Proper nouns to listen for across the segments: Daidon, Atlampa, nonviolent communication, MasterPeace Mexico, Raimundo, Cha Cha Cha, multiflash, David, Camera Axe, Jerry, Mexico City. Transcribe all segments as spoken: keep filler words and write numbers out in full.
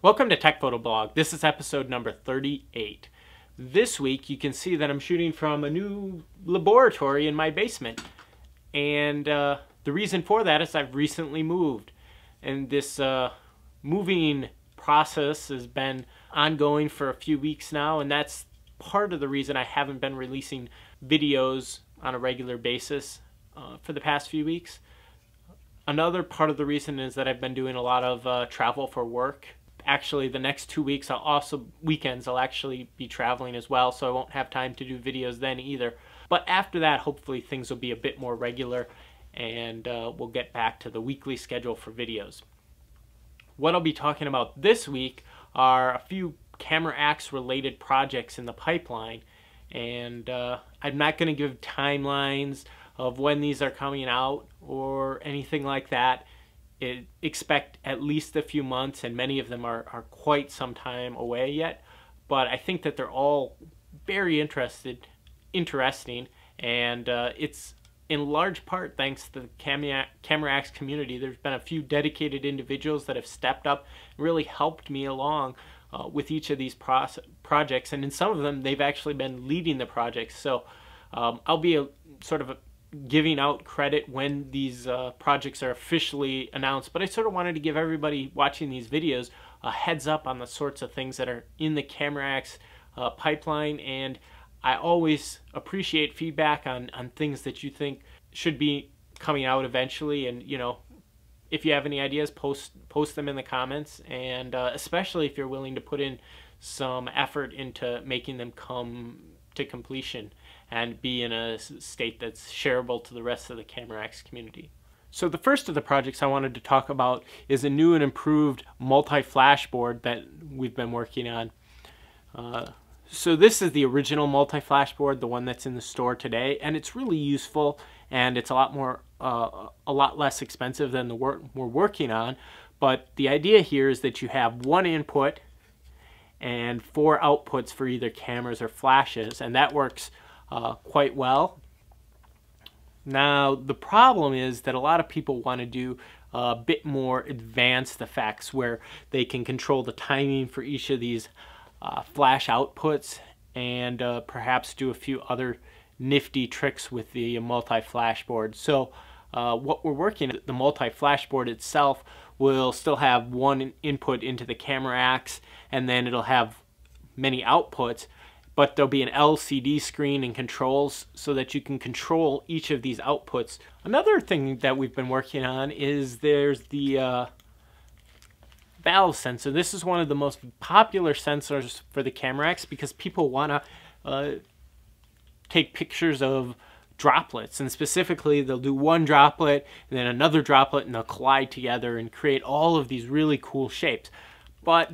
Welcome to Tech Photo Blog. This is episode number thirty-eight. This week you can see that I'm shooting from a new laboratory in my basement, and uh, the reason for that is I've recently moved, and this uh, moving process has been ongoing for a few weeks now, and that's part of the reason I haven't been releasing videos on a regular basis uh, for the past few weeks. Another part of the reason is that I've been doing a lot of uh, travel for work. Actually, the next two weeks, I'll also weekends, I'll actually be traveling as well, so I won't have time to do videos then either. But after that, hopefully things will be a bit more regular, and uh, we'll get back to the weekly schedule for videos. What I'll be talking about this week are a few Camera Axe related projects in the pipeline, and uh, I'm not going to give timelines of when these are coming out or anything like that. It, expect at least a few months, and many of them are, are quite some time away yet, but I think that they're all very interested, interesting, and uh, it's in large part thanks to the Camera, Camera Axe community. There's been a few dedicated individuals that have stepped up and really helped me along uh, with each of these projects, and in some of them they've actually been leading the projects, so um, I'll be a sort of a giving out credit when these uh, projects are officially announced, but I sort of wanted to give everybody watching these videos a heads up on the sorts of things that are in the Camera Axe uh, pipeline, and I always appreciate feedback on, on things that you think should be coming out eventually, and you know, if you have any ideas, post, post them in the comments, and uh, especially if you're willing to put in some effort into making them come to completion and be in a state that's shareable to the rest of the Camera Axe community. So the first of the projects I wanted to talk about is a new and improved multi-flash board that we've been working on. Uh, so this is the original multi-flash board, the one that's in the store today, and it's really useful, and it's a lot more, uh, a lot less expensive than the work we're working on. But the idea here is that you have one input and four outputs for either cameras or flashes, and that works Uh, quite well. Now the problem is that a lot of people want to do a bit more advanced effects where they can control the timing for each of these uh, flash outputs, and uh, perhaps do a few other nifty tricks with the multi-flash board. So uh, what we're working on, the multi-flash board itself will still have one input into the Camera Axe, and then it'll have many outputs, but there'll be an L C D screen and controls so that you can control each of these outputs. Another thing that we've been working on is there's the uh, valve sensor. This is one of the most popular sensors for the Camera Axe because people want to uh, take pictures of droplets, and specifically they'll do one droplet and then another droplet, and they'll collide together and create all of these really cool shapes. But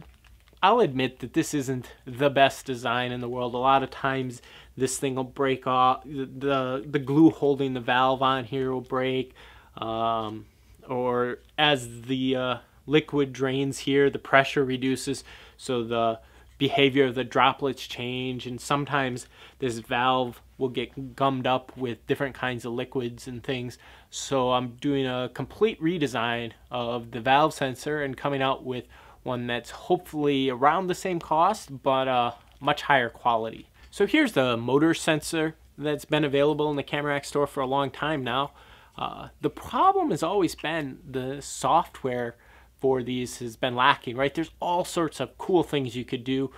I'll admit that this isn't the best design in the world. A lot of times this thing will break off, the, the glue holding the valve on here will break, um, or as the uh, liquid drains here, the pressure reduces, so the behavior of the droplets change, and sometimes this valve will get gummed up with different kinds of liquids and things. So I'm doing a complete redesign of the valve sensor and coming out with one that's hopefully around the same cost, but uh, much higher quality. So here's the motor sensor that's been available in the Camera Axe store for a long time now. Uh, the problem has always been the software for these has been lacking, right? There's all sorts of cool things you could do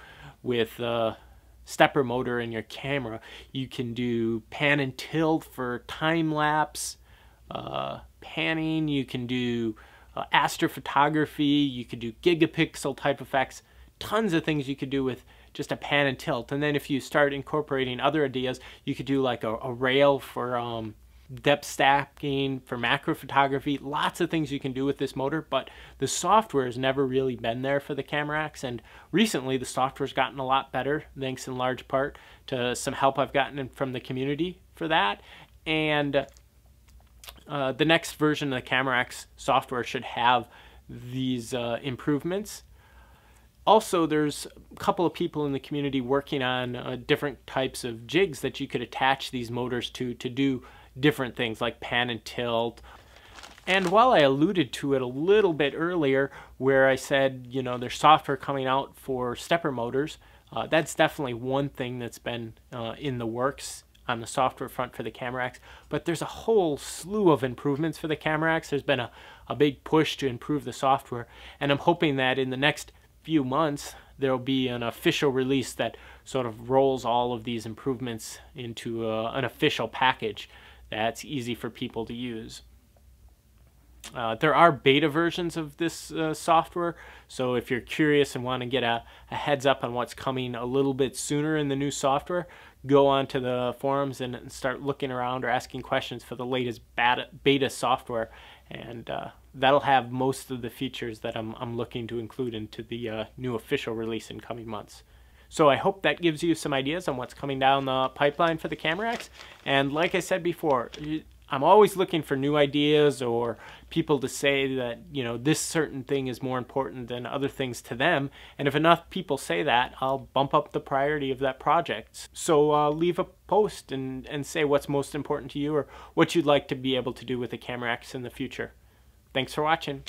with uh, stepper motor in your camera. You can do pan and tilt for time lapse, uh, panning, you can do Uh, astrophotography, you could do gigapixel type effects, tons of things you could do with just a pan and tilt. And then if you start incorporating other ideas, you could do like a, a rail for um, depth stacking, for macro photography, lots of things you can do with this motor, but the software has never really been there for the Camera Axe, and recently the software's gotten a lot better, thanks in large part to some help I've gotten from the community for that. And Uh, the next version of the Camera Axe software should have these uh, improvements. Also, there's a couple of people in the community working on uh, different types of jigs that you could attach these motors to to do different things like pan and tilt. And while I alluded to it a little bit earlier where I said, you know, there's software coming out for stepper motors, uh, that's definitely one thing that's been uh, in the works on the software front for the Camera Axe. But there's a whole slew of improvements for the Camera Axe. There's been a, a big push to improve the software, and I'm hoping that in the next few months there'll be an official release that sort of rolls all of these improvements into uh, an official package that's easy for people to use. Uh, there are beta versions of this uh, software, so if you're curious and want to get a, a heads up on what's coming a little bit sooner in the new software, go onto the forums and start looking around or asking questions for the latest beta, beta software, and uh, that'll have most of the features that I'm, I'm looking to include into the uh, new official release in coming months. So I hope that gives you some ideas on what's coming down the pipeline for the Camera Axe, and like I said before, I'm always looking for new ideas or people to say that, you know, this certain thing is more important than other things to them, and if enough people say that, I'll bump up the priority of that project. So uh, leave a post and, and say what's most important to you or what you'd like to be able to do with the Camera Axe in the future. Thanks for watching.